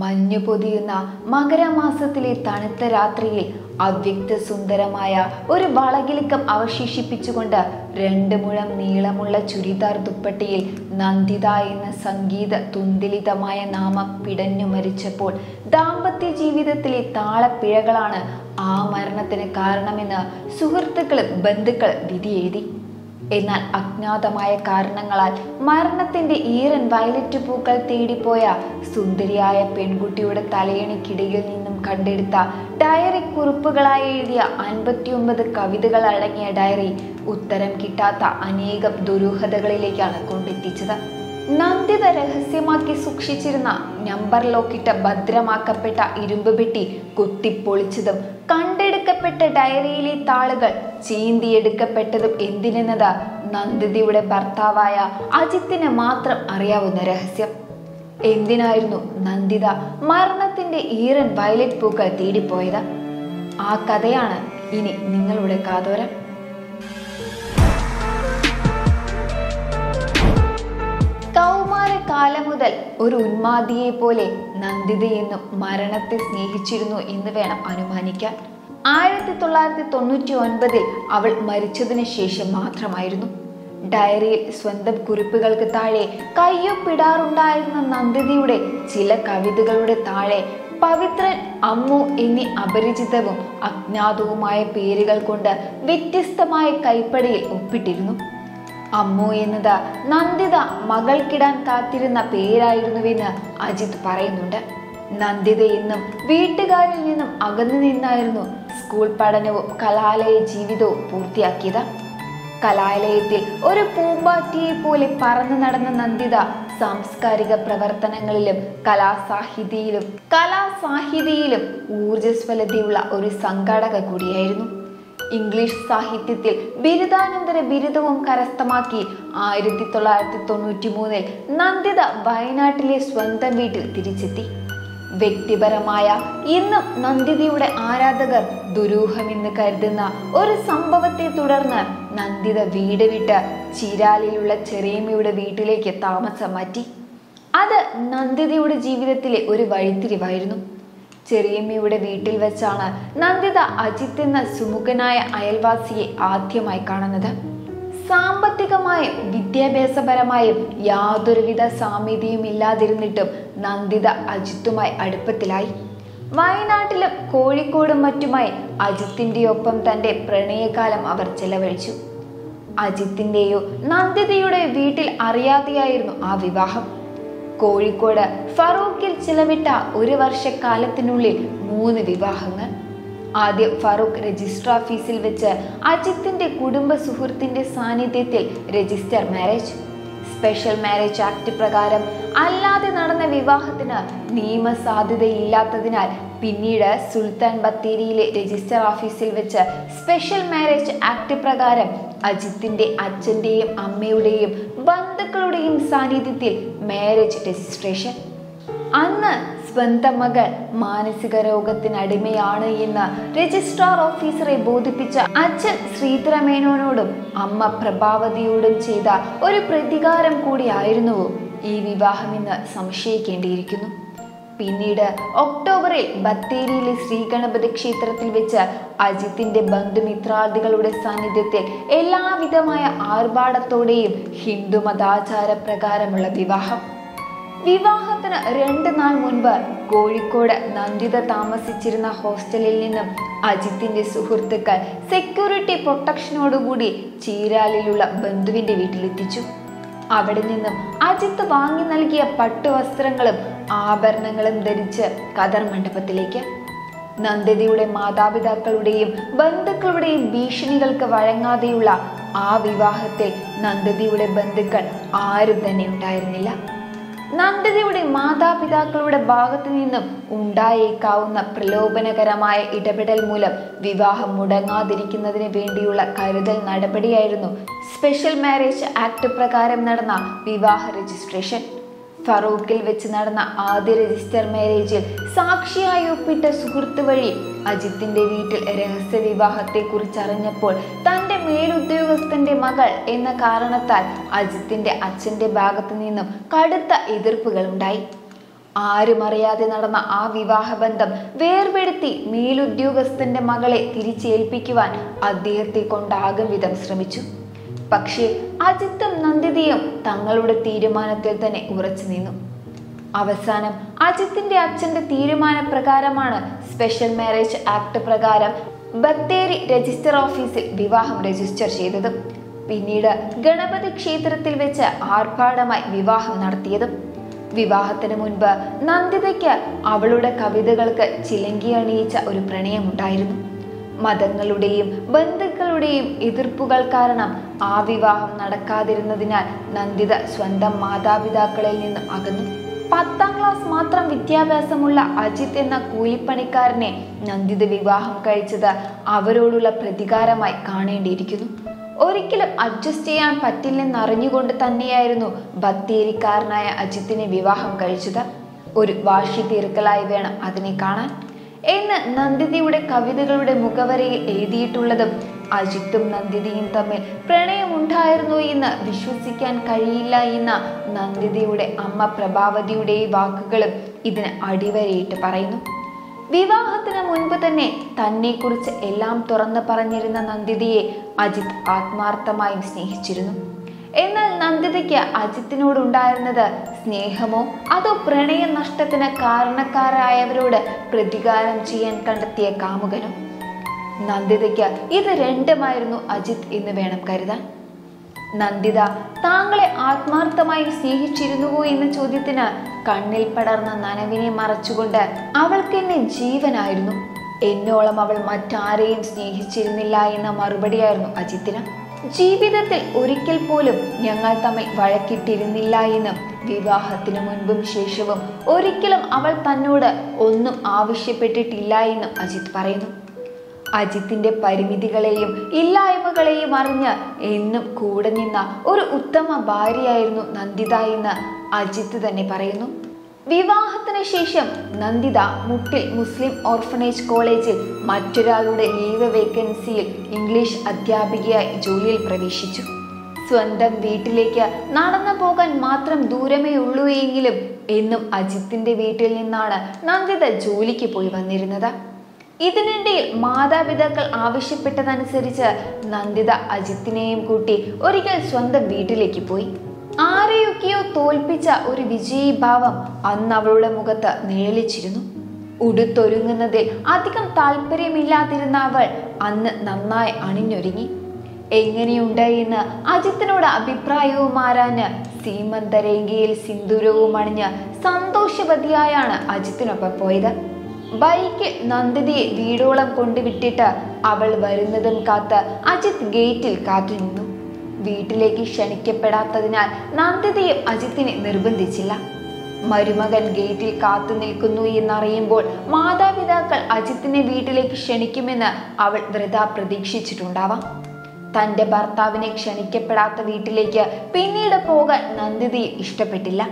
മഞ്ഞു പൊതിയുന്ന മകരമാസത്തിലെ തണുത്ത രാത്രിയിൽ അവ്യക്ത സുന്ദരമായ ഒരു വളകിലുക്കം അവശേഷിപ്പിച്ചുകൊണ്ട് രണ്ട് മുഴം നീളമുള്ള ചുരിദാർ ദുപ്പട്ടയിൽ നന്ദിത എന്ന സംഗീത തുന്തിലിതമായ നാമം പിടഞ്ഞു മരിച്ചപ്പോൾ ദാമ്പത്യ ജീവിതത്തിലെ താളപ്പിഴകളാണ് ആ മരണത്തിന് കാരണമെന്ന് സുഹൃത്തുക്കളും ബന്ധുക്കൾ വിധിയെഴുതി. എന്നാൽ അജ്ഞാതമായ കാരണങ്ങളാൽ മരണത്തിന്റെ ഈരൻ വയലറ്റ് പൂക്കൾ തേടിപ്പോയ സുന്ദരിയായ പെൺകുട്ടിയുടെ തലയണിക്കിടയിൽ നിന്നും കണ്ടെടുത്ത ഡയറി കുറിപ്പുകളായി എഴുതിയ 59 കവിതകൾ അടങ്ങിയ ഡയറി ഉത്തരം കിട്ടാത്ത അനേകം ദുരൂഹതകളിലേക്കാണ് കൊണ്ടെത്തിച്ചത്. നന്ദിത രഹസ്യമാക്കി സൂക്ഷിച്ചിരുന്ന നമ്പർ ലോക്കിട്ട് ഭദ്രമാക്കപ്പെട്ട ഇരുമ്പ് പെട്ടി കുത്തിപ്പൊളിച്ചതും കണ്ടെടുക്കപ്പെട്ട ഡയറിയിലെ താളുകൾ ചീന്തിയെടുക്കപ്പെട്ടതും എന്തിനെന്നത് നന്ദിതയുടെ ഭർത്താവായ അജിത്തിനെ മാത്രം അറിയാവുന്ന രഹസ്യം. എന്തിനായിരുന്നു നന്ദിത മരണത്തിന്റെ ഈറൻ വയലറ്റ് പൂക്കൾ തേടിപ്പോയത്? ആ കഥയാണ് ഇനി നിങ്ങളുടെ കാതോരം. കാലം മുതൽ ഒരു ഉന്മാദിയെ പോലെ നന്ദിതയെന്നും മരണത്തെ സ്നേഹിച്ചിരുന്നു എന്ന് വേണം അനുമാനിക്കാൻ. 1999 അവൾ മരിച്ചതിന് ശേഷം മാത്രമായിരുന്നു. ഡയറിയിൽ സ്വന്തം കുറിപ്പുകൾക്ക് താഴെ കയ്യൊപ്പിടാറുണ്ടായിരുന്ന നന്ദിതയുടെ ചില കവിതകളുടെ താഴെ പവിത്രൻ, അമ്മു എന്നീ അപരിചിതവും അജ്ഞാതവുമായ പേരുകൾ കൊണ്ട് വ്യത്യസ്തമായ കൈപ്പടയിൽ ഒപ്പിട്ടിരുന്നു. അമ്മു എന്നത് നന്ദിത മകൾക്കിടാൻ കാത്തിരുന്ന പേരായിരുന്നുവെന്ന് അജിത് പറയുന്നുണ്ട്. നന്ദിത എന്നും വീട്ടുകാരിൽ നിന്നും അകന്നു നിന്നായിരുന്നു സ്കൂൾ പഠനവും കലാലയ ജീവിതവും പൂർത്തിയാക്കിയത്. കലാലയത്തിൽ ഒരു പൂമ്പാറ്റിയെ പോലെ പറന്നു നടന്ന നന്ദിത സാംസ്കാരിക പ്രവർത്തനങ്ങളിലും കലാസാഹിതിയിലും ഊർജ്ജസ്വലതയുള്ള ഒരു സംഘാടക കൂടിയായിരുന്നു. ഇംഗ്ലീഷ് സാഹിത്യത്തിൽ ബിരുദാനന്തര ബിരുദവും കരസ്ഥമാക്കി 1993 നന്ദിത വയനാട്ടിലെ സ്വന്തം വീട്ടിൽ തിരിച്ചെത്തി. വ്യക്തിപരമായ ഇന്നും നന്ദിതയുടെ ആരാധകർ ദുരൂഹമെന്ന് കരുതുന്ന ഒരു സംഭവത്തെ തുടർന്ന് നന്ദിത വീട് വിട്ട് ചിരാലിലുള്ള ചെറിയമ്മയുടെ വീട്ടിലേക്ക് താമസം മാറ്റി. അത് നന്ദിതയുടെ ജീവിതത്തിലെ ഒരു വഴിത്തിരിവായിരുന്നു. ചെറിയമ്മയുടെ വീട്ടിൽ വെച്ചാണ് നന്ദിത അജിത്ത് എന്ന സുമുഖനായ അയൽവാസിയെ ആദ്യമായി കാണുന്നത്. സാമ്പത്തികമായും വിദ്യാഭ്യാസപരമായും യാതൊരുവിധ സാമ്യതയും ഇല്ലാതിരുന്നിട്ടും നന്ദിത അജിത്തുമായി അടുപ്പത്തിലായി. വയനാട്ടിലും കോഴിക്കോടും മറ്റുമായി അജിത്തിൻ്റെ ഒപ്പം തൻ്റെ പ്രണയകാലം അവർ ചെലവഴിച്ചു. അജിത്തിൻ്റെയോ നന്ദിതയുടെ വീട്ടിൽ അറിയാതെയായിരുന്നു ആ വിവാഹം. കോഴിക്കോട് ഫറൂഖിൽ ചിലവിട്ട ഒരു വർഷക്കാലത്തിനുള്ളിൽ 3 വിവാഹങ്ങൾ. ആദ്യം ഫറൂഖ് രജിസ്റ്റർ ഓഫീസിൽ വെച്ച് അജിത്തിന്റെ കുടുംബ സുഹൃത്തിന്റെ സാന്നിധ്യത്തിൽ register marriage. Special marriage act പ്രകാരം അല്ലാതെ നടന്ന വിവാഹത്തിന് നിയമസാധ്യതയില്ലാത്തതിനാൽ പിന്നീട് സുൽത്താൻ ബത്തേരിയിലെ രജിസ്റ്റർ ഓഫീസിൽ വെച്ച് സ്പെഷ്യൽ മാരേജ് ആക്ട് പ്രകാരം അജിത്തിന്റെ അച്ഛൻ്റെയും അമ്മയുടെയും ബന്ധുക്കളുടെയും സാന്നിധ്യത്തിൽ മാരേജ് രജിസ്ട്രേഷൻ. അന്ന് സ്വന്തം മകൾ മാനസിക രോഗത്തിനടിമയാണ് എന്ന് രജിസ്ട്രാർ ഓഫീസറെ ബോധിപ്പിച്ച അച്ഛൻ ശ്രീധര മേനോനോടും അമ്മ പ്രഭാവതിയോടും ചെയ്ത ഒരു പ്രതികാരം കൂടിയായിരുന്നുവോ ഈ വിവാഹമെന്ന് സംശയിക്കേണ്ടിയിരിക്കുന്നു. പിന്നീട് ഒക്ടോബറിൽ ബത്തേരിയിലെ ശ്രീഗണപതി ക്ഷേത്രത്തിൽ വെച്ച് അജിത്തിന്റെ ബന്ധുമിത്രാദികളുടെ സാന്നിധ്യത്തിൽ എല്ലാവിധമായ ആർഭാടത്തോടെയും ഹിന്ദു മതാചാരപ്രകാരമുള്ള വിവാഹം. വിവാഹത്തിന് 2 നാൾ മുൻപ് കോഴിക്കോട് നന്ദിത താമസിച്ചിരുന്ന ഹോസ്റ്റലിൽ നിന്നും അജിത്തിന്റെ സുഹൃത്തുക്കൾ സെക്യൂരിറ്റി പ്രൊട്ടക്ഷനോടുകൂടി ചീരാലിലുള്ള ബന്ധുവിന്റെ വീട്ടിലെത്തിച്ചു. അവിടെ നിന്നും അജിത്ത് വാങ്ങി നൽകിയ പട്ടുവസ്ത്രങ്ങളും ആഭരണങ്ങളും ധരിച്ച് കതർ മണ്ഡപത്തിലേക്ക്. നന്ദിതയുടെ മാതാപിതാക്കളുടെയും ബന്ധുക്കളുടെയും ഭീഷണികൾക്ക് വഴങ്ങാതെയുള്ള ആ വിവാഹത്തിൽ നന്ദിതയുടെ ബന്ധുക്കൾ ആരും തന്നെ ഉണ്ടായിരുന്നില്ല. നന്ദിതയുടെ മാതാപിതാക്കളുടെ ഭാഗത്തു നിന്നും ഉണ്ടായേക്കാവുന്ന പ്രലോഭനകരമായ ഇടപെടൽ മൂലം വിവാഹം മുടങ്ങാതിരിക്കുന്നതിന് വേണ്ടിയുള്ള കരുതൽ നടപടിയായിരുന്നു സ്പെഷ്യൽ മാരേജ് ആക്ട് പ്രകാരം നടന്ന വിവാഹ രജിസ്ട്രേഷൻ. ഫറൂഖിൽ വെച്ച് നടന്ന ആദ്യ രജിസ്റ്റർ മാരേജിൽ സാക്ഷിയായി ഒപ്പിട്ട സുഹൃത്ത് വഴി അജിത്തിന്റെ വീട്ടിൽ രഹസ്യ വിവാഹത്തെക്കുറിച്ച് അറിഞ്ഞപ്പോൾ തൻ്റെ മേലുദ്യോഗസ്ഥന്റെ മകൾ എന്ന കാരണത്താൽ അജിത്തിന്റെ അച്ഛൻ്റെ ഭാഗത്തു നിന്നും കടുത്ത എതിർപ്പുകളുണ്ടായി. ആരും അറിയാതെ നടന്ന ആ വിവാഹബന്ധം വേർപെടുത്തി മേലുദ്യോഗസ്ഥന്റെ മകളെ തിരിച്ചേൽപ്പിക്കുവാൻ അദ്ദേഹത്തെ കൊണ്ടാകും വിധം ശ്രമിച്ചു. പക്ഷേ അജിത്തും നന്ദിതയും തങ്ങളുടെ തീരുമാനത്തിൽ തന്നെ ഉറച്ചു നിന്നു. അവസാനം അജിത്തിന്റെ അച്ഛന്റെ തീരുമാനപ്രകാരമാണ് സ്പെഷ്യൽ മാരേജ് ആക്ട് പ്രകാരം ബത്തേരി രജിസ്റ്റർ ഓഫീസിൽ വിവാഹം രജിസ്റ്റർ ചെയ്തത്. പിന്നീട് ഗണപതി ക്ഷേത്രത്തിൽ വെച്ച് ആർഭാടമായി വിവാഹം നടത്തിയതും. വിവാഹത്തിന് മുൻപ് നന്ദിതയ്ക്ക് അവളുടെ കവിതകൾക്ക് ചിലങ്കി അണിയിച്ച ഒരു പ്രണയമുണ്ടായിരുന്നു. മതങ്ങളുടെയും ബന്ധുക്കളുടെയും എതിർപ്പുകൾ കാരണം ആ വിവാഹം നടക്കാതിരുന്നതിനാൽ നന്ദിത സ്വന്തം മാതാപിതാക്കളിൽ നിന്ന് അകന്നു. 10ാം ക്ലാസ് മാത്രം വിദ്യാഭ്യാസമുള്ള അജിത്ത് എന്ന കൂലിപ്പണിക്കാരനെ നന്ദിത വിവാഹം കഴിച്ചത് അവരോടുള്ള പ്രതികാരമായി കാണേണ്ടിയിരിക്കുന്നു. ഒരിക്കലും അഡ്ജസ്റ്റ് ചെയ്യാൻ പറ്റില്ലെന്നറിഞ്ഞുകൊണ്ട് തന്നെയായിരുന്നു ബത്തേരിക്കാരനായ അജിത്തിനെ വിവാഹം കഴിച്ചത്. ഒരു വാശി തീർക്കലായി വേണം അതിനെ കാണാൻ എന്ന് നന്ദിതയുടെ കവിതകളുടെ മുഖവരയിൽ എഴുതിയിട്ടുള്ളതും അജിത്തും നന്ദിതയും തമ്മിൽ പ്രണയമുണ്ടായിരുന്നു എന്ന് വിശ്വസിക്കാൻ കഴിയില്ല എന്ന നന്ദിതയുടെ അമ്മ പ്രഭാവതിയുടെ വാക്കുകളും ഇതിന് അടിവരയിട്ട് പറയുന്നു. വിവാഹത്തിന് മുൻപ് തന്നെ തന്നെക്കുറിച്ച് എല്ലാം തുറന്നു പറഞ്ഞിരുന്ന നന്ദിതയെ അജിത്ത് ആത്മാർത്ഥമായും സ്നേഹിച്ചിരുന്നു. എന്നാൽ നന്ദിതയ്ക്ക് അജിത്തിനോടുണ്ടായിരുന്നത് സ്നേഹമോ അതോ പ്രണയ നഷ്ടത്തിന് കാരണക്കാരായവരോട് പ്രതികാരം ചെയ്യാൻ കണ്ടെത്തിയ കാമുകനോ? നന്ദിതയ്ക്ക് ഇത് രണ്ടുമായിരുന്നു അജിത്ത് എന്ന് വേണം കരുതാൻ. നന്ദിത താങ്കളെ ആത്മാർത്ഥമായി സ്നേഹിച്ചിരുന്നുവോ എന്ന ചോദ്യത്തിന് കണ്ണിൽ പടർന്ന നനവിനെ മറച്ചുകൊണ്ട് അവൾക്കെന്നെ ജീവനായിരുന്നു, എന്നോളം അവൾ മറ്റാരെയും സ്നേഹിച്ചിരുന്നില്ല എന്ന മറുപടിയായിരുന്നു അജിത്തിന്. ജീവിതത്തിൽ ഒരിക്കൽ പോലും ഞങ്ങൾ തമ്മിൽ വഴക്കിട്ടിരുന്നില്ല എന്നും വിവാഹത്തിനു മുൻപും ശേഷവും ഒരിക്കലും അവൾ തന്നോട് ഒന്നും ആവശ്യപ്പെട്ടിട്ടില്ല എന്നും അജിത്ത് പറയുന്നു. അജിത്തിന്റെ പരിമിതികളെയും ഇല്ലായ്മകളെയും അറിഞ്ഞ് എന്നും കൂടെ നിന്ന ഒരു ഉത്തമ ഭാര്യയായിരുന്നു നന്ദിത എന്ന് അജിത്ത് തന്നെ പറയുന്നു. വിവാഹത്തിന് ശേഷം നന്ദിത മുട്ടിൽ മുസ്ലിം ഓർഫനേജ് കോളേജിൽ മറ്റൊരാളുടെ ലീവ് വേക്കൻസിയിൽ ഇംഗ്ലീഷ് അധ്യാപികയായി ജോലിയിൽ പ്രവേശിച്ചു. സ്വന്തം വീട്ടിലേക്ക് നടന്നു പോകാൻ മാത്രം ദൂരമേ ഉള്ളൂ എങ്കിലും എന്നും അജിത്തിന്റെ വീട്ടിൽ നിന്നാണ് നന്ദിത ജോലിക്ക് പോയി വന്നിരുന്നത്. ഇതിനിടയിൽ മാതാപിതാക്കൾ ആവശ്യപ്പെട്ടതനുസരിച്ച് നന്ദിത അജിത്തിനെയും കൂട്ടി ഒരിക്കൽ സ്വന്തം വീട്ടിലേക്ക് പോയി. ആരെയൊക്കെയോ തോൽപ്പിച്ച ഒരു വിജയീഭാവം അന്ന് അവളുടെ മുഖത്ത് നിഴലിച്ചിരുന്നു. ഉടുത്തൊരുങ്ങുന്നതിൽ അധികം താല്പര്യമില്ലാതിരുന്ന അവൾ അന്ന് നന്നായി അണിഞ്ഞൊരുങ്ങി. എങ്ങനെയുണ്ട് എന്ന് അജിത്തിനോട് അഭിപ്രായവും ആരാഞ്ഞ് സീമന്തരേഖയിൽ സിന്ദൂരവും അണിഞ്ഞ് സന്തോഷവതിയായാണ് അജിത്തിനൊപ്പം പോയത്. ബൈക്കിൽ നന്ദിതയെ വീടോളം കൊണ്ടുവിട്ടിട്ട് അവൾ വരുന്നതും കാത്ത് അജിത്ത് ഗേറ്റിൽ കാത്തു നിന്നു. വീട്ടിലേക്ക് ക്ഷണിക്കപ്പെടാത്തതിനാൽ നന്ദിതയും അജിത്തിനെ നിർബന്ധിച്ചില്ല. മരുമകൻ ഗേറ്റിൽ കാത്തു നിൽക്കുന്നു എന്നറിയുമ്പോൾ മാതാപിതാക്കൾ അജിത്തിനെ വീട്ടിലേക്ക് ക്ഷണിക്കുമെന്ന് അവൾ വൃഥാ പ്രതീക്ഷിച്ചിട്ടുണ്ടാവാം. തൻ്റെ ഭർത്താവിനെ ക്ഷണിക്കപ്പെടാത്ത വീട്ടിലേക്ക് പിന്നീട് പോകാൻ നന്ദിതയെ ഇഷ്ടപ്പെട്ടില്ല.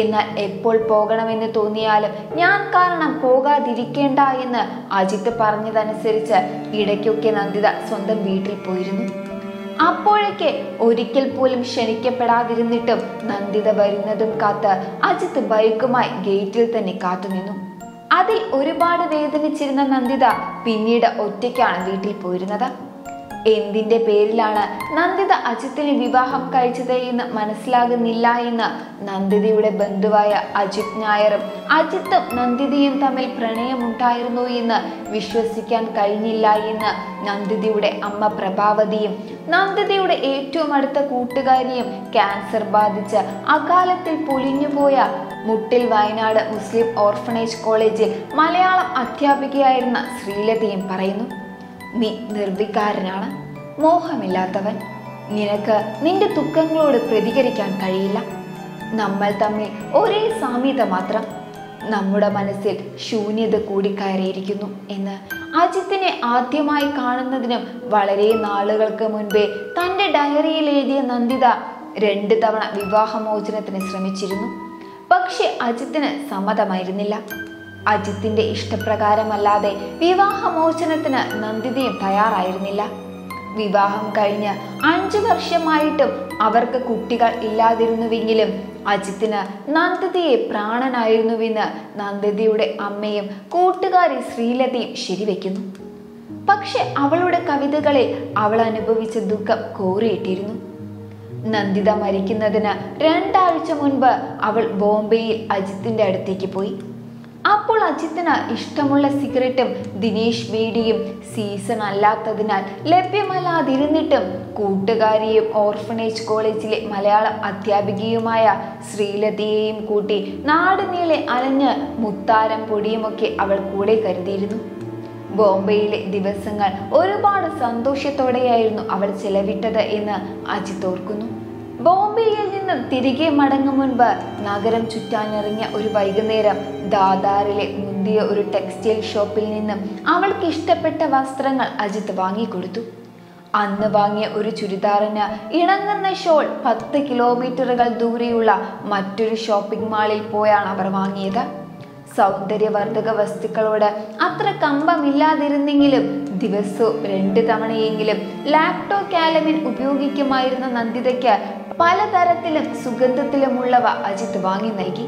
എന്നാൽ എപ്പോൾ പോകണമെന്ന് തോന്നിയാലും ഞാൻ കാരണം പോകാതിരിക്കേണ്ട എന്ന് അജിത്ത് പറഞ്ഞതനുസരിച്ച് ഇടയ്ക്കൊക്കെ നന്ദിത സ്വന്തം വീട്ടിൽ പോയിരുന്നു. അപ്പോഴൊക്കെ ഒരിക്കൽ പോലും ക്ഷണിക്കപ്പെടാതിരുന്നിട്ടും നന്ദിത വരുന്നതും കാത്ത് അജിത്ത് ബൈക്കുമായി ഗേറ്റിൽ തന്നെ കാത്തുനിന്നു. അതിൽ ഒരുപാട് വേദനിച്ചിരുന്ന നന്ദിത പിന്നീട് ഒറ്റയ്ക്കാണ് വീട്ടിൽ പോയിരുന്നത്. എന്തിൻ്റെ പേരിലാണ് നന്ദിത അജിത്തിനെ വിവാഹം കഴിച്ചത് എന്ന് മനസ്സിലാകുന്നില്ല എന്ന് നന്ദിതയുടെ ബന്ധുവായ അജിത് നായരും അജിത്തും നന്ദിതയും തമ്മിൽ പ്രണയമുണ്ടായിരുന്നു എന്ന് വിശ്വസിക്കാൻ കഴിഞ്ഞില്ല എന്ന് നന്ദിതയുടെ അമ്മ പ്രഭാവതിയും നന്ദിതയുടെ ഏറ്റവും അടുത്ത കൂട്ടുകാരിയും ക്യാൻസർ ബാധിച്ച് അകാലത്തിൽ പൊലിഞ്ഞുപോയ മുട്ടിൽ വയനാട് മുസ്ലിം ഓർഫനേജ് കോളേജിൽ മലയാളം അധ്യാപികയായിരുന്ന ശ്രീലതയും പറയുന്നു. നീ നിർവികാരനാണ്, മോഹമില്ലാത്തവൻ, നിനക്ക് നിന്റെ ദുഃഖങ്ങളോട് പ്രതികരിക്കാൻ കഴിയില്ല. നമ്മൾ തമ്മിൽ ഒരേ സാമ്യത മാത്രം, നമ്മുടെ മനസ്സിൽ ശൂന്യത കൂടി കയറിയിരിക്കുന്നു എന്ന് അജിത്തിനെ ആദ്യമായി കാണുന്നതിനും വളരെ നാളുകൾക്ക് മുൻപേ തൻ്റെ ഡയറിയിൽ എഴുതിയ നന്ദിത 2 തവണ വിവാഹമോചനത്തിന് ശ്രമിച്ചിരുന്നു. പക്ഷെ അജിത്തിന് സമ്മതമായിരുന്നില്ല. അജിത്തിന്റെ ഇഷ്ടപ്രകാരമല്ലാതെ വിവാഹമോചനത്തിന് നന്ദിതയും തയ്യാറായിരുന്നില്ല. വിവാഹം കഴിഞ്ഞ് 5 വർഷമായിട്ടും അവർക്ക് കുട്ടികൾ ഇല്ലാതിരുന്നുവെങ്കിലും അജിത്തിന് നന്ദിതയെ പ്രാണനായിരുന്നുവെന്ന് നന്ദിതയുടെ അമ്മയും കൂട്ടുകാരി ശ്രീലതയും ശരിവെക്കുന്നു. പക്ഷെ അവളുടെ കവിതകളിൽ അവൾ അനുഭവിച്ച ദുഃഖം കോറിയിട്ടിരുന്നു. നന്ദിത മരിക്കുന്നതിന് 2 ആഴ്ച മുൻപ് അവൾ ബോംബെയിൽ അജിത്തിൻ്റെ അടുത്തേക്ക് പോയി. അപ്പോൾ അജിത്തിന് ഇഷ്ടമുള്ള സിഗരറ്റും ദിനേശ് ബീഡിയും സീസൺ അല്ലാത്തതിനാൽ ലഭ്യമല്ലാതിരുന്നിട്ടും കൂട്ടുകാരിയും ഓർഫനേജ് കോളേജിലെ മലയാളം അധ്യാപികയുമായ ശ്രീലതയെയും കൂട്ടി നാടുനീളെ അലഞ്ഞ് മുത്താരം പൊടിയുമൊക്കെ അവൾ കൂടെ കരുതിയിരുന്നു. ബോംബെയിലെ ദിവസങ്ങൾ ഒരുപാട് സന്തോഷത്തോടെയായിരുന്നു അവൾ ചെലവിട്ടത് എന്ന് അജിത്ത് ഓർക്കുന്നു. ബോംബെയിൽ നിന്നും തിരികെ മടങ്ങും മുൻപ് നഗരം ചുറ്റാനിറങ്ങിയ ഒരു വൈകുന്നേരം ദാദാറിലെ മുന്തിയ ഒരു ടെക്സ്റ്റൈൽ ഷോപ്പിൽ നിന്നും അവൾക്ക് ഇഷ്ടപ്പെട്ട വസ്ത്രങ്ങൾ അജിത്ത് വാങ്ങിക്കൊടുത്തു. അന്ന് വാങ്ങിയ ഒരു ചുരിദാറിന് ഇണങ്ങുന്ന ഷോൾ 10 കിലോമീറ്ററുകൾ ദൂരെയുള്ള മറ്റൊരു ഷോപ്പിംഗ് മാളിൽ പോയാണ് അവർ വാങ്ങിയത്. സൗന്ദര്യവർദ്ധക വസ്തുക്കളോട് അത്ര കമ്പമില്ലാതിരുന്നെങ്കിലും ദിവസവും 2 തവണയെങ്കിലും ലാക്ടോ കാലമിൻ ഉപയോഗിക്കുമായിരുന്ന നന്ദിതയ്ക്ക് പലതരത്തിലും സുഗന്ധത്തിലുമുള്ളവ അജിത്ത് വാങ്ങി നൽകി.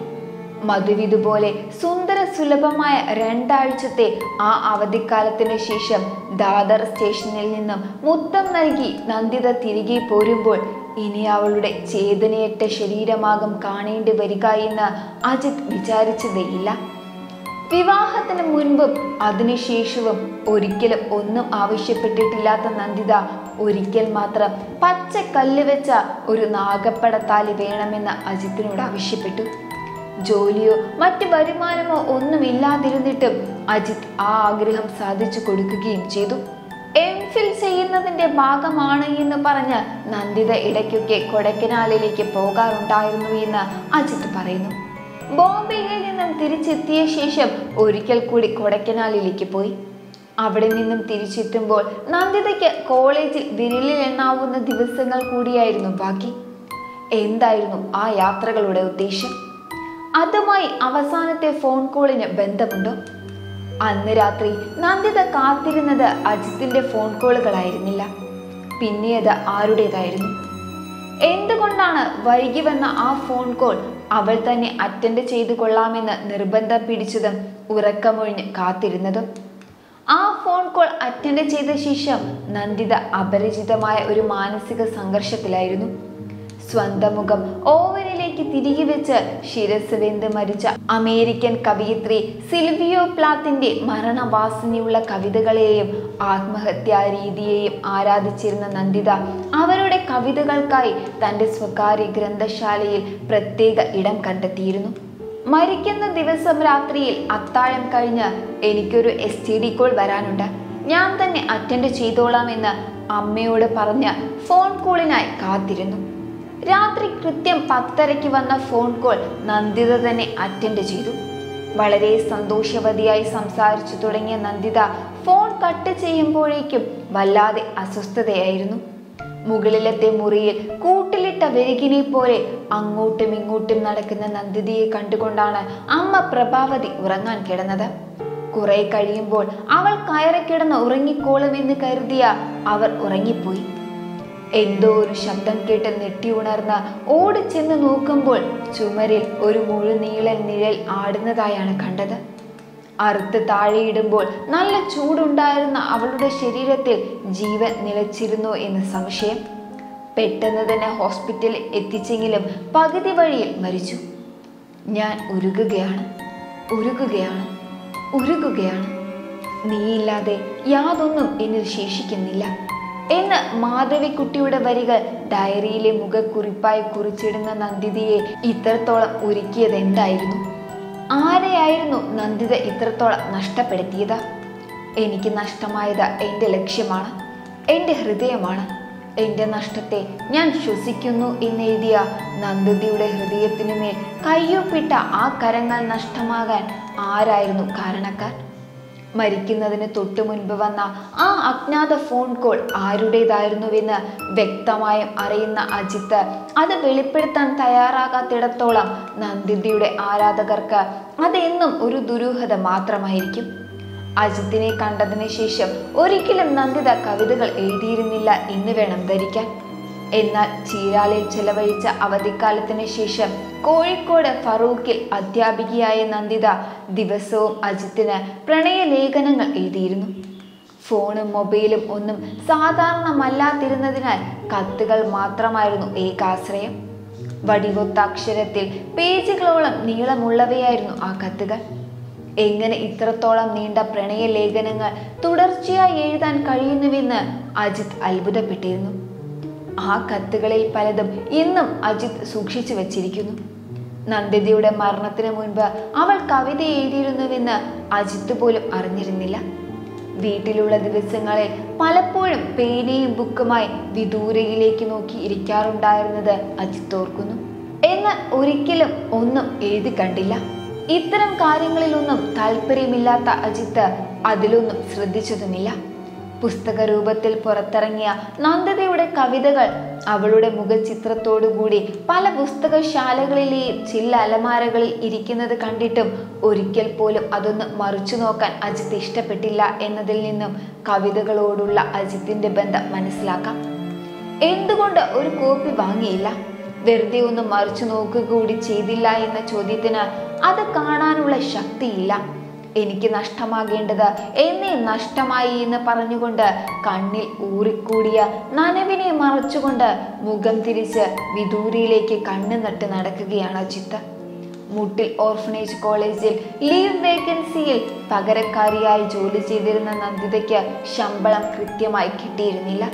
മധുവിതുപോലെ സുന്ദര സുലഭമായ 2 ആഴ്ചത്തെ ആ അവധിക്കാലത്തിനു ശേഷം ദാദർ സ്റ്റേഷനിൽ നിന്നും മുത്തം നൽകി നന്ദിത തിരികെ പോരുമ്പോൾ ഇനി അവളുടെ ചേതനയേറ്റ ശരീരമാകും കാണേണ്ടി വരിക എന്ന് അജിത്ത് വിചാരിച്ചതേയില്ല. വിവാഹത്തിന് മുൻപും അതിനുശേഷവും ഒരിക്കലും ഒന്നും ആവശ്യപ്പെട്ടിട്ടില്ലാത്ത നന്ദിത ഒരിക്കൽ മാത്രം പച്ചക്കല്ല് വെച്ച ഒരു നാഗപ്പടത്താലി വേണമെന്ന് അജിത്തിനോട് ആവശ്യപ്പെട്ടു. ജോലിയോ മറ്റ് വരുമാനമോ ഒന്നുമില്ലാതിരുന്നിട്ടും അജിത്ത് ആ ആഗ്രഹം സാധിച്ചു കൊടുക്കുകയും ചെയ്തു. എംഫിൽ ചെയ്യുന്നതിൻ്റെ ഭാഗമാണ് എന്ന് പറഞ്ഞ് നന്ദിത ഇടയ്ക്കൊക്കെ കൊടൈക്കനാലിലേക്ക് പോകാറുണ്ടായിരുന്നു എന്ന് അജിത്ത് പറയുന്നു. ബോംബെയിൽ നിന്നും തിരിച്ചെത്തിയ ശേഷം ഒരിക്കൽ കൂടി കൊടൈക്കനാലിലേക്ക് പോയി. അവിടെ നിന്നും തിരിച്ചെത്തുമ്പോൾ നന്ദിതയ്ക്ക് കോളേജിൽ വിരലിൽ എണ്ണാവുന്ന ദിവസങ്ങൾ കൂടിയായിരുന്നു ബാക്കി. എന്തായിരുന്നു ആ യാത്രകളുടെ ഉദ്ദേശം? അതുമായി അവസാനത്തെ ഫോൺ കോളിന് ബന്ധമുണ്ടോ? അന്ന് രാത്രി നന്ദിത കാത്തിരുന്നത് അജിത്തിൻ്റെ ഫോൺ കോളുകളായിരുന്നില്ല, പിന്നെയത് ആരുടേതായിരുന്നു. എന്തുകൊണ്ടാണ് വൈകി വന്ന ആ ഫോൺ കോൾ അവൾ തന്നെ അറ്റൻഡ് ചെയ്തു കൊള്ളാമെന്ന് നിർബന്ധം പിടിച്ചതും ഉറക്കമൊഴിഞ്ഞ് കാത്തിരുന്നതും? ആ ഫോൺ കോൾ അറ്റൻഡ് ചെയ്ത ശേഷം നന്ദിത അപരിചിതമായ ഒരു മാനസിക സംഘർഷത്തിലായിരുന്നു. സ്വന്തം മുഖം ഓവനിലേക്ക് തിരികെ വെച്ച് ശിരസ് വെന്ത് മരിച്ച അമേരിക്കൻ കവയിത്രി സിൽവിയോ പ്ലാത്തിന്റെ മരണവാസനയുള്ള കവിതകളെയും ആത്മഹത്യാ രീതിയെയും ആരാധിച്ചിരുന്ന നന്ദിത അവരുടെ കവിതകൾക്കായി തൻ്റെ സ്വകാര്യ ഗ്രന്ഥശാലയിൽ പ്രത്യേക ഇടം കണ്ടെത്തിയിരുന്നു. മരിക്കുന്ന ദിവസം രാത്രിയിൽ അത്താഴം കഴിഞ്ഞ് എനിക്കൊരു STD കോൾ വരാനുണ്ട്, ഞാൻ തന്നെ അറ്റൻഡ് ചെയ്തോളാമെന്ന് അമ്മയോട് പറഞ്ഞ് ഫോൺ കോളിനായി കാത്തിരുന്നു. രാത്രി കൃത്യം 10:30 വന്ന ഫോൺ കോൾ നന്ദിത തന്നെ അറ്റൻഡ് ചെയ്തു. വളരെ സന്തോഷവതിയായി സംസാരിച്ചു തുടങ്ങിയ നന്ദിത ഫോൺ കട്ട് ചെയ്യുമ്പോഴേക്കും വല്ലാതെ അസ്വസ്ഥതയായിരുന്നു. മുകളിലത്തെ മുറിയിൽ കൂട്ടിലിട്ട വെരുകിനെ പോലെ അങ്ങോട്ടും ഇങ്ങോട്ടും നടക്കുന്ന നന്ദിതയെ കണ്ടുകൊണ്ടാണ് അമ്മ പ്രഭാവതി ഉറങ്ങാൻ കിടന്നത്. കുറെ കഴിയുമ്പോൾ അവൾ കയറി കിടന്ന് ഉറങ്ങിക്കോളുമെന്ന് കരുതിയ അവർ ഉറങ്ങിപ്പോയി. എന്തോ ഒരു ശബ്ദം കേട്ട് നെട്ടി ഉണർന്ന് ഓടിച്ചെന്ന് നോക്കുമ്പോൾ ചുമരിൽ ഒരു മുഴുനീളൻ നിഴൽ ആടുന്നതായാണ് കണ്ടത്. അറുത്ത് താഴെയിടുമ്പോൾ നല്ല ചൂടുണ്ടായിരുന്ന അവളുടെ ശരീരത്തിൽ ജീവൻ നിലച്ചിരുന്നു എന്ന് സംശയം. പെട്ടെന്ന് തന്നെ ഹോസ്പിറ്റലിൽ എത്തിച്ചെങ്കിലും പകുതി വഴിയിൽ മരിച്ചു. ഞാൻ ഉരുകുകയാണ്, നീയില്ലാതെ യാതൊന്നും എന്നിൽ ശേഷിക്കുന്നില്ല എന്ന് മാധവിക്കുട്ടിയുടെ വരികൾ ഡയറിയിലെ മുഖക്കുറിപ്പായി കുറിച്ചിടുന്ന നന്ദിതയെ ഇത്രത്തോളം ഉരുക്കിയതെന്തായിരുന്നു? ആരെയായിരുന്നു നന്ദിത ഇത്രത്തോളം നഷ്ടപ്പെടുത്തിയത്? എനിക്ക് നഷ്ടമായത് എൻ്റെ ലക്ഷ്യമാണ്, എൻ്റെ ഹൃദയമാണ്. എൻ്റെ നഷ്ടത്തെ ഞാൻ ശ്വസിക്കുന്നു എന്നെഴുതിയ നന്ദിതയുടെ ഹൃദയത്തിനുമേൽ കയ്യൊപ്പിട്ട ആ കരങ്ങൾ നഷ്ടമാകാൻ ആരായിരുന്നു കാരണക്കാർ? മരിക്കുന്നതിന് തൊട്ടു മുൻപ് വന്ന ആ അജ്ഞാത ഫോൺ കോൾ ആരുടേതായിരുന്നുവെന്ന് വ്യക്തമായും അറിയുന്ന അജിത്ത് അത് വെളിപ്പെടുത്താൻ തയ്യാറാകാത്തിടത്തോളം നന്ദിതയുടെ ആരാധകർക്ക് അതെന്നും ഒരു ദുരൂഹത മാത്രമായിരിക്കും. അജിത്തിനെ കണ്ടതിന് ശേഷം ഒരിക്കലും നന്ദിത കവിതകൾ എഴുതിയിരുന്നില്ല എന്ന് വേണം ധരിക്കാൻ. എന്നാൽ ചീരാലിൽ ചെലവഴിച്ച അവധിക്കാലത്തിന് ശേഷം കോഴിക്കോട് ഫറൂഖിൽ അധ്യാപികയായ നന്ദിത ദിവസവും അജിത്തിന് പ്രണയലേഖനങ്ങൾ എഴുതിയിരുന്നു. ഫോണും മൊബൈലും ഒന്നും സാധാരണമല്ലാതിരുന്നതിനാൽ കത്തുകൾ മാത്രമായിരുന്നു ഏകാശ്രയം. വടിവൊത്തക്ഷരത്തിൽ പേജുകളോളം നീളമുള്ളവയായിരുന്നു ആ കത്തുകൾ. എങ്ങനെ ഇത്രത്തോളം നീണ്ട പ്രണയലേഖനങ്ങൾ തുടർച്ചയായി എഴുതാൻ കഴിയുന്നുവെന്ന് അജിത്ത് അത്ഭുതപ്പെട്ടിരുന്നു. ആ കത്തുകളിൽ പലതും ഇന്നും അജിത്ത് സൂക്ഷിച്ചു വച്ചിരിക്കുന്നു. നന്ദിതയുടെ മരണത്തിന് മുൻപ് അവൾ കവിത എഴുതിയിരുന്നുവെന്ന് അജിത്ത് പോലും അറിഞ്ഞിരുന്നില്ല. വീട്ടിലുള്ള ദിവസങ്ങളിൽ പലപ്പോഴും പേനയും ബുക്കുമായി വിദൂരയിലേക്ക് നോക്കി ഇരിക്കാറുണ്ടായിരുന്നത് അജിത്ത് ഓർക്കുന്നു. എന്നാൽ ഒരിക്കലും ഒന്നും എഴുതി കണ്ടില്ല. ഇത്തരം കാര്യങ്ങളിലൊന്നും താല്പര്യമില്ലാത്ത അജിത്ത് അതിലൊന്നും ശ്രദ്ധിച്ചതുമില്ല. പുസ്തക രൂപത്തിൽ പുറത്തിറങ്ങിയ നന്ദിതയുടെ കവിതകൾ അവളുടെ മുഖചിത്രത്തോടുകൂടി പല പുസ്തകശാലകളിലെയും ചില അലമാരകളിൽ ഇരിക്കുന്നത് കണ്ടിട്ടും ഒരിക്കൽ പോലും അതൊന്ന് മറിച്ചു നോക്കാൻ അജിത്ത് ഇഷ്ടപ്പെട്ടില്ല എന്നതിൽ നിന്നും കവിതകളോടുള്ള അജിത്തിൻ്റെ ബന്ധം മനസ്സിലാക്കാം. എന്തുകൊണ്ട് ഒരു കോപ്പി വാങ്ങിയില്ല, വെറുതെ ഒന്ന് മറിച്ചു നോക്കുക കൂടി ചെയ്തില്ല എന്ന ചോദ്യത്തിന് അത് കാണാനുള്ള ശക്തിയില്ല. എനിക്ക് നഷ്ടമാകേണ്ടത് എന്നെ നഷ്ടമായി എന്ന് പറഞ്ഞുകൊണ്ട് കണ്ണിൽ ഊറിക്കൂടിയ നനവിനെ മറച്ചുകൊണ്ട് മുഖം തിരിച്ച് വിദൂരയിലേക്ക് കണ്ണു നട്ട് നടക്കുകയാണ് അജിത്ത്. മുട്ടിൽ ഓർഫനേജ് കോളേജിൽ ലീവ് വേക്കൻസിയിൽ പകരക്കാരിയായി ജോലി ചെയ്തിരുന്ന നന്ദിതയ്ക്ക് ശമ്പളം കൃത്യമായി കിട്ടിയിരുന്നില്ല.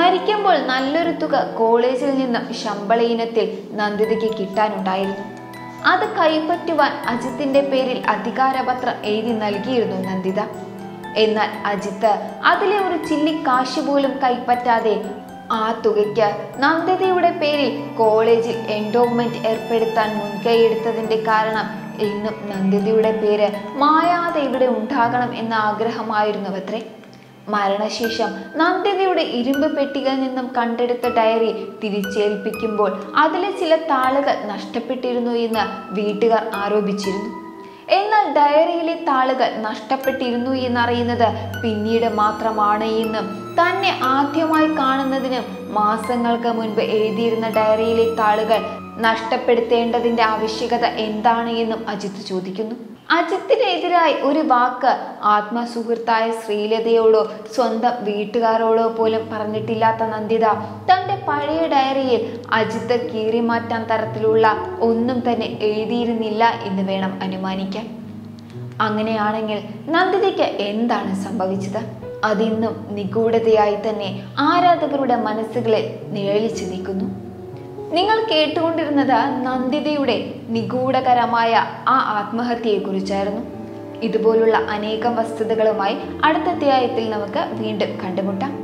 മരിക്കുമ്പോൾ നല്ലൊരു തുക കോളേജിൽ നിന്നും ശമ്പള ഇനത്തിൽ നന്ദിതയ്ക്ക് കിട്ടാനുണ്ടായിരുന്നു. അത് കൈപ്പറ്റുവാൻ അജിത്തിന്റെ പേരിൽ അധികാരപത്രം എഴുതി നൽകിയിരുന്നു നന്ദിത. എന്നാൽ അജിത്ത് അതിലെ ഒരു ചില്ലിക്കാശ് പോലും കൈപ്പറ്റാതെ ആ തുകയ്ക്ക് നന്ദിതയുടെ പേരിൽ കോളേജിൽ എൻഡോവ്മെന്റ് ഏർപ്പെടുത്താൻ മുൻകൈയെടുത്തതിന്റെ കാരണം ഇന്നും നന്ദിതയുടെ പേര് മായാതെ ഇവിടെ ഉണ്ടാകണം എന്ന ആഗ്രഹമായിരുന്നു അത്രേ. മരണശേഷം നന്ദിതയുടെ ഇരുമ്പ് പെട്ടികളിൽ നിന്നും കണ്ടെടുത്ത ഡയറി തിരിച്ചേൽപ്പിക്കുമ്പോൾ അതിലെ ചില താളുകൾ നഷ്ടപ്പെട്ടിരുന്നു എന്ന് വീട്ടുകാർ ആരോപിച്ചിരുന്നു. എന്നാൽ ഡയറിയിലെ താളുകൾ നഷ്ടപ്പെട്ടിരുന്നു എന്നറിയുന്നത് പിന്നീട് മാത്രമാണ് എന്നും തന്നെ ആദ്യമായി കാണുന്നതിനും മാസങ്ങൾക്ക് മുൻപ് എഴുതിയിരുന്ന ഡയറിയിലെ താളുകൾ നഷ്ടപ്പെടുത്തേണ്ടതിൻ്റെ ആവശ്യകത എന്താണ് എന്നും അജിത്ത് ചോദിക്കുന്നു. അജിത്തിനെതിരായി ഒരു വാക്ക് ആത്മസുഹൃത്തായ ശ്രീലതയോടോ സ്വന്തം വീട്ടുകാരോടോ പോലും പറഞ്ഞിട്ടില്ലാത്ത നന്ദിത തൻ്റെ പഴയ ഡയറിയിൽ അജിത്ത് കീറിമാറ്റാൻ തരത്തിലുള്ള ഒന്നും തന്നെ എഴുതിയിരുന്നില്ല എന്ന് വേണം അനുമാനിക്കാൻ. അങ്ങനെയാണെങ്കിൽ നന്ദിതയ്ക്ക് എന്താണ് സംഭവിച്ചത്? അതിന്നും നിഗൂഢതയായി തന്നെ ആരാധകരുടെ മനസ്സുകളിൽ നിഴലിച്ചു നിൽക്കുന്നു. നിങ്ങൾ കേട്ടുകൊണ്ടിരുന്നത് നന്ദിതയുടെ നിഗൂഢകരമായ ആ ആത്മഹത്യയെക്കുറിച്ചായിരുന്നു. ഇതുപോലുള്ള അനേകം വസ്തുതകളുമായി അടുത്ത അധ്യായത്തിൽ നമുക്ക് വീണ്ടും കണ്ടുമുട്ടാം.